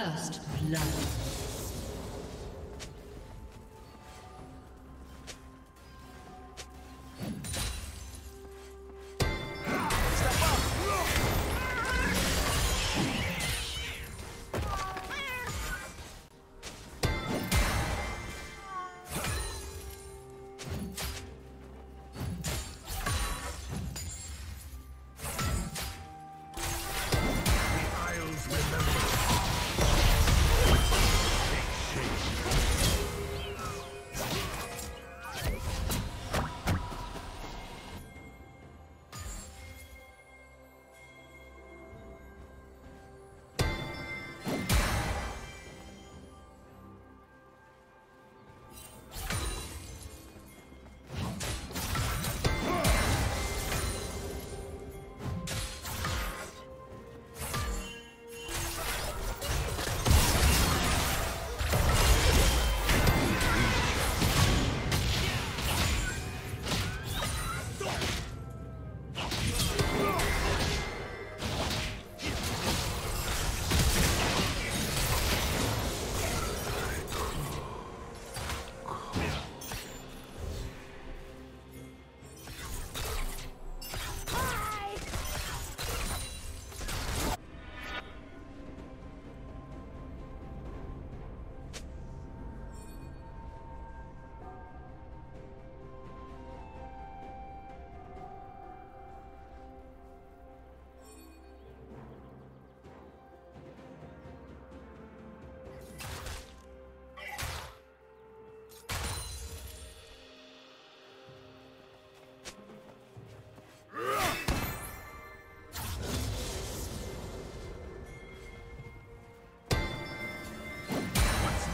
First blood.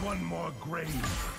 One more grave.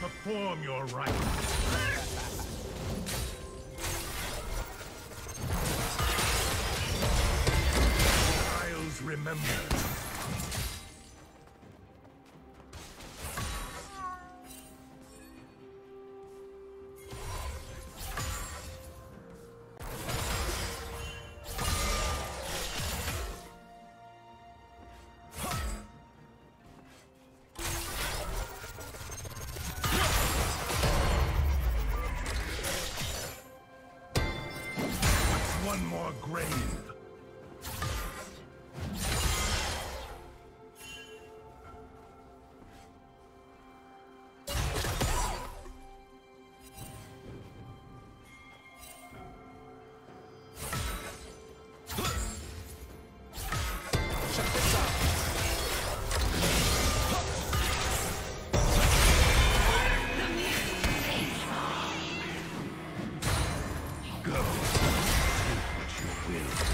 Perform your right. Trials remember. Go. Do what you will.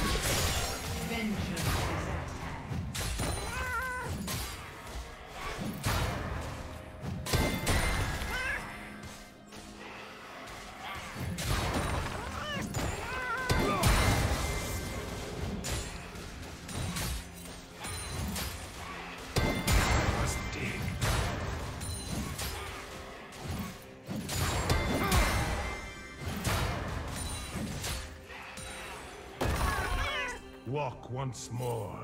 Walk once more.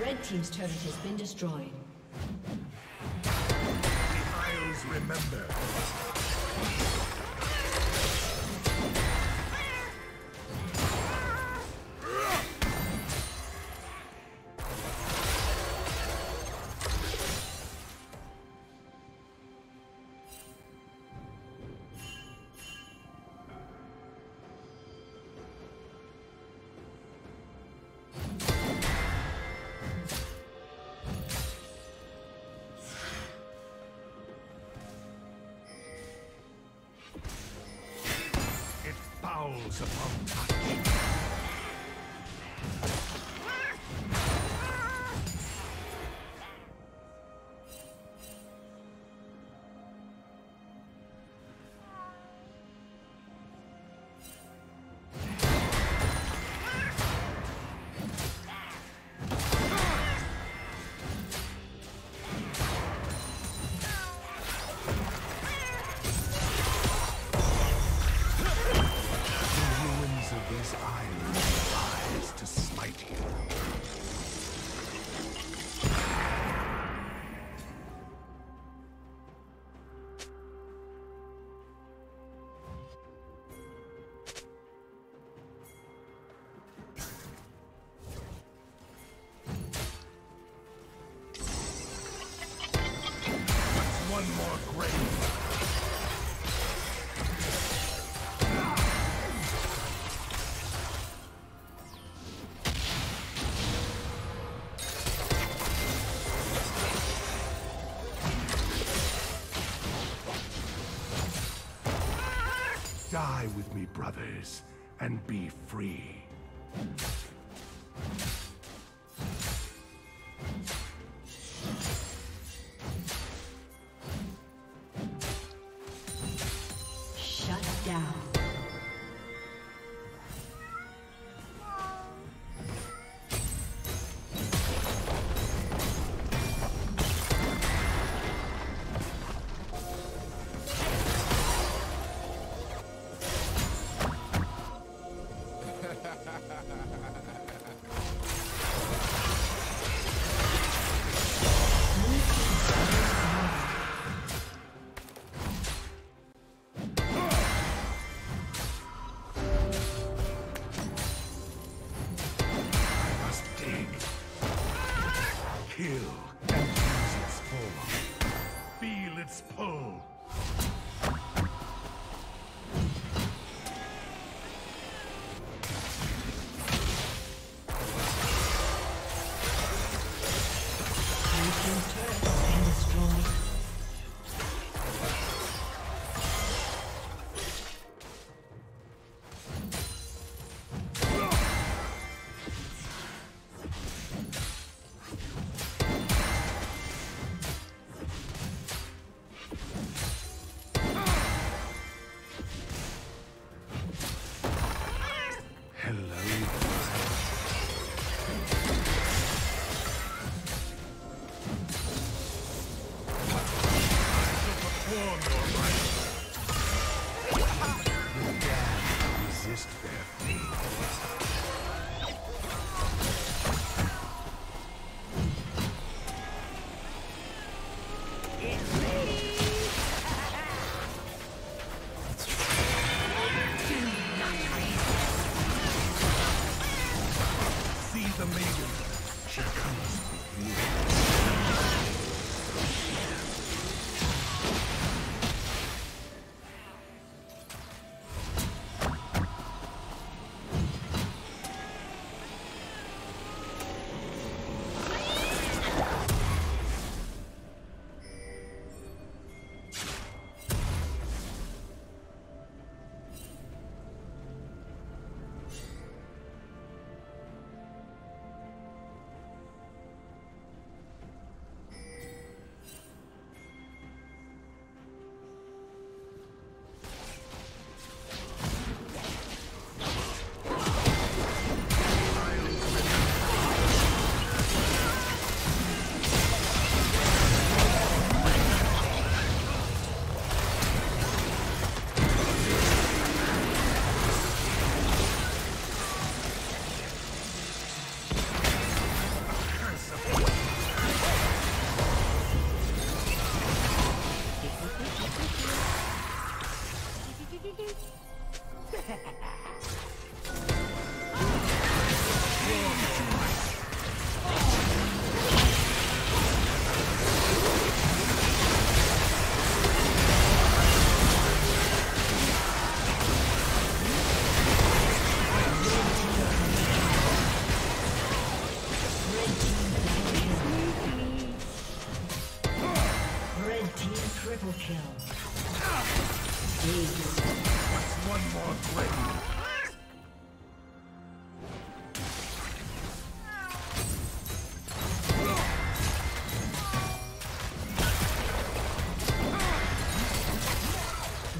Red team's turret has been destroyed. The Isles remember. Upon Fly with me, brothers, and be free.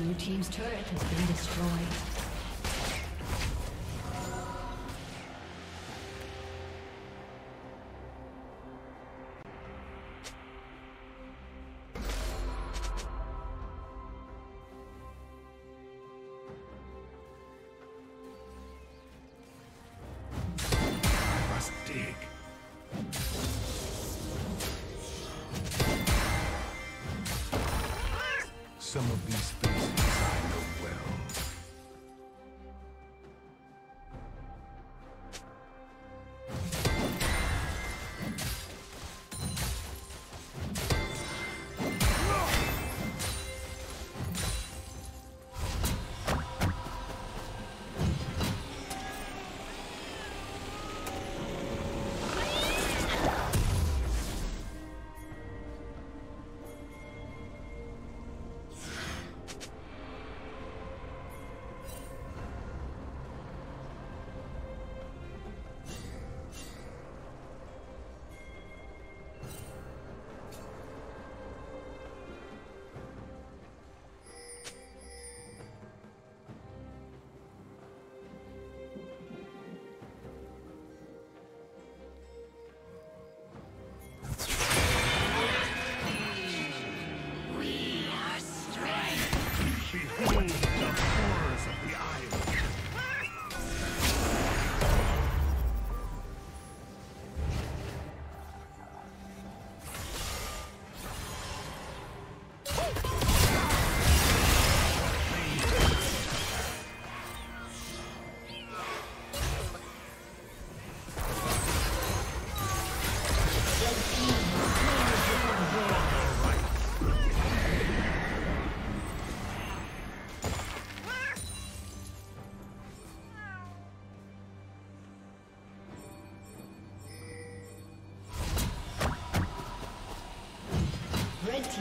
Blue team's turret has been destroyed. Some of these spaces I know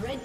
Red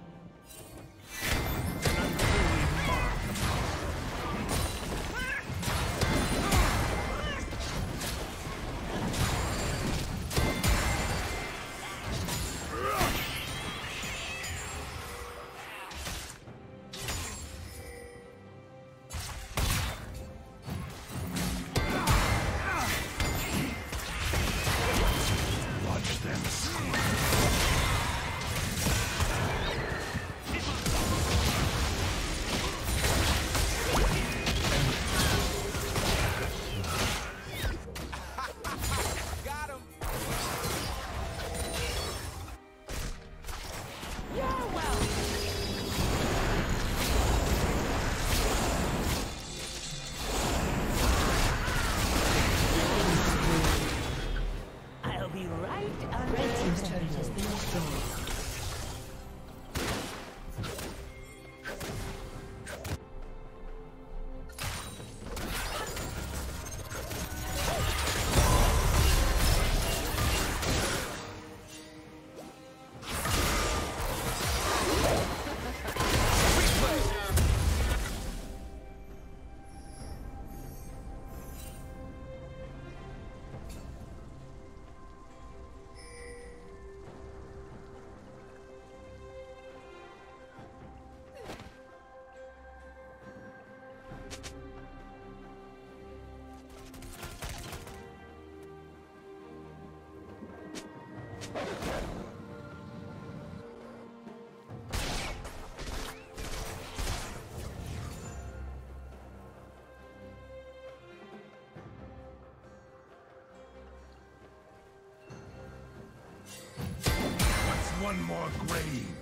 One more grave.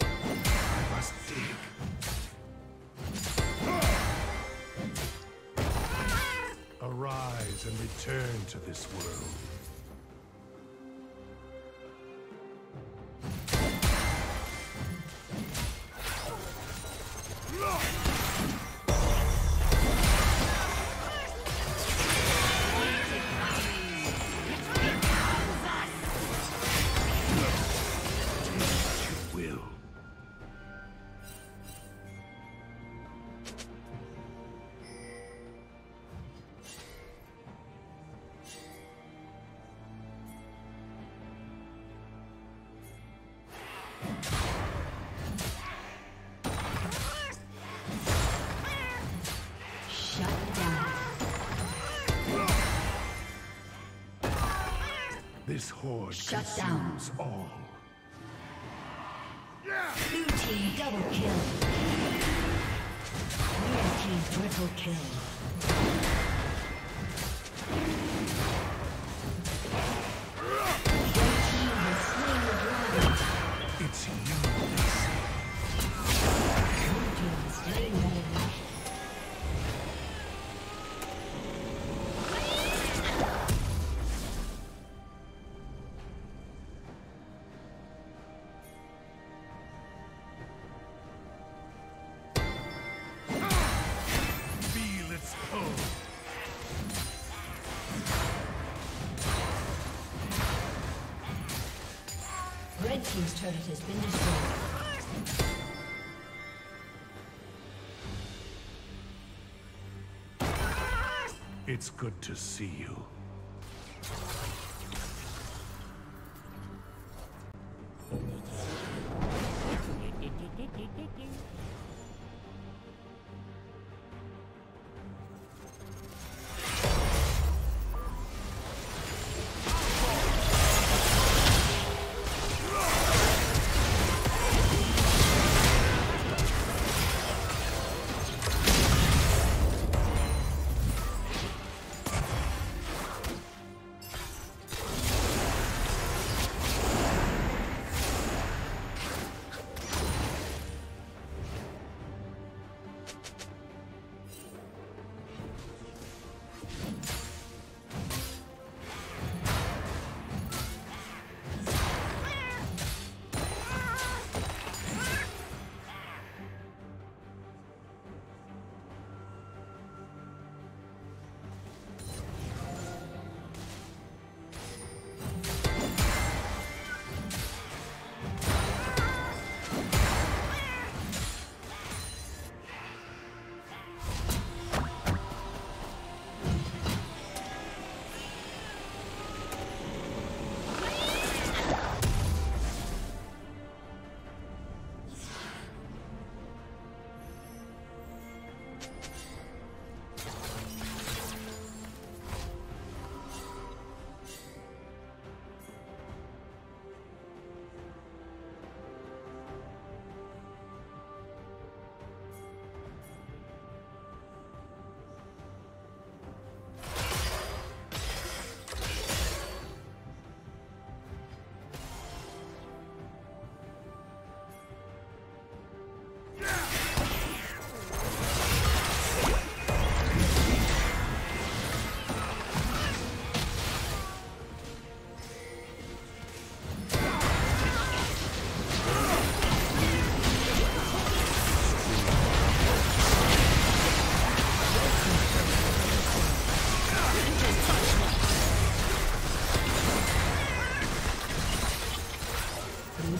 I must dig. Arise and return to this world. This horde consumes all. Blue team double kill. Red team triple kill. Your team has slain the dragon. It's you. Red team's turret has been destroyed. It's good to see you. Blue